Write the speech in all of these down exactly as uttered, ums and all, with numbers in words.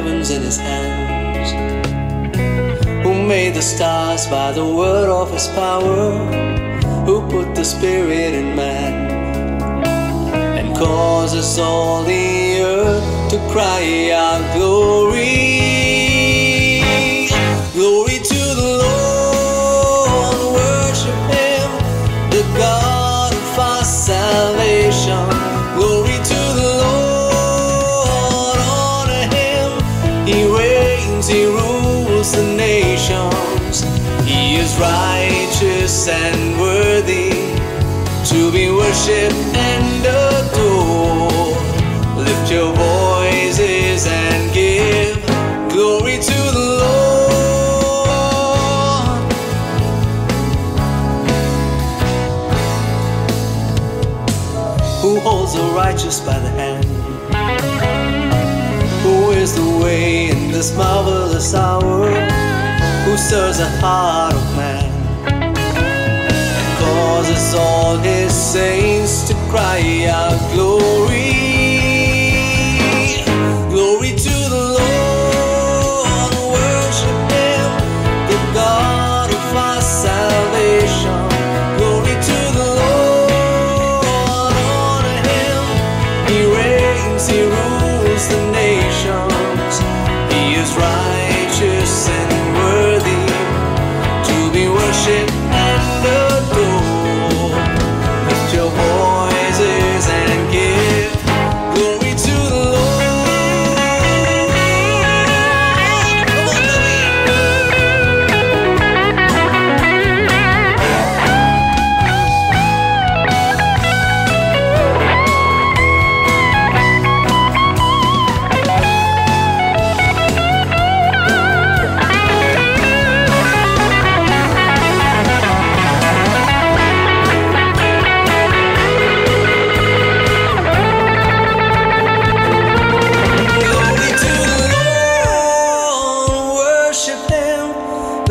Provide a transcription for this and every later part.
heavens in his hands, who made the stars by the word of his power, who put the spirit in man, and causes all the earth to cry out glory, glory to the Lord, worship him, the God of our salvation, glory to the Lord. He reigns, he rules the nations. He is righteous and worthy to be worshipped and adored. Lift your voices and give glory to the Lord, who holds the righteous by the hand, who is the way in this marvelous hour, who stirs the heart of man, and causes all his saints to cry out glory, glory to the Lord, worship him, the God of our salvation, glory to the Lord, honor him, he reigns, he rules the nations. He is righteous and worthy to be worshipped and adored. Lift your voices and give glory to the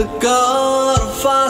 the God of our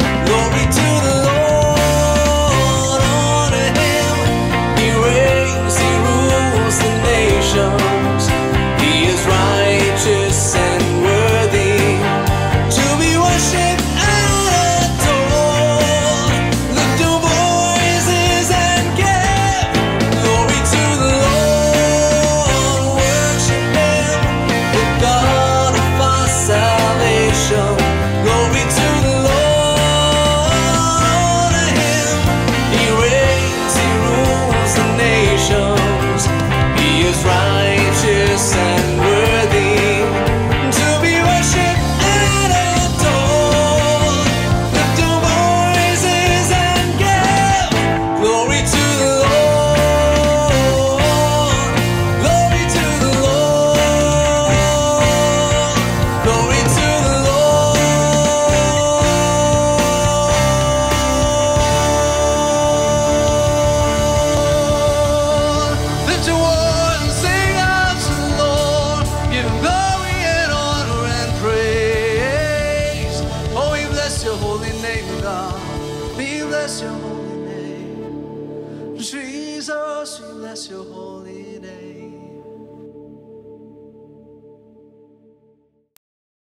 glory to the Lord, honor him, he reigns, he rules the nations, he is righteous and worthy, to be worshipped and adored, lift your voices and give glory to the Lord, worship him, the God salvation, glory to the Lord, honor him, he reigns, he rules the nations, he is righteous and worthy to be worshipped and adored, lift your voices and give glory to the Lord, glory to the Lord, glory your holy name, Jesus, we bless your holy name.